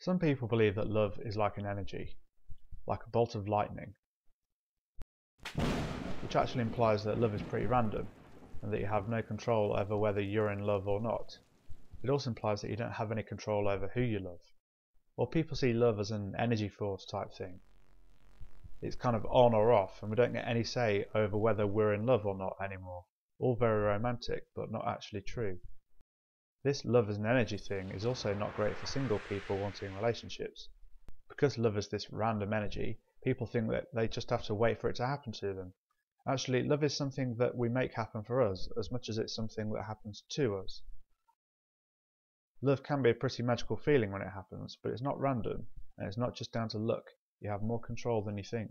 Some people believe that love is like an energy, like a bolt of lightning, which actually implies that love is pretty random and that you have no control over whether you're in love or not. It also implies that you don't have any control over who you love. Or people see love as an energy force type thing. It's kind of on or off, and we don't get any say over whether we're in love or not anymore. All very romantic, but not actually true. This love as an energy thing is also not great for single people wanting relationships. Because love is this random energy, people think that they just have to wait for it to happen to them. Actually, love is something that we make happen for us, as much as it's something that happens to us. Love can be a pretty magical feeling when it happens, but it's not random, and it's not just down to luck. You have more control than you think.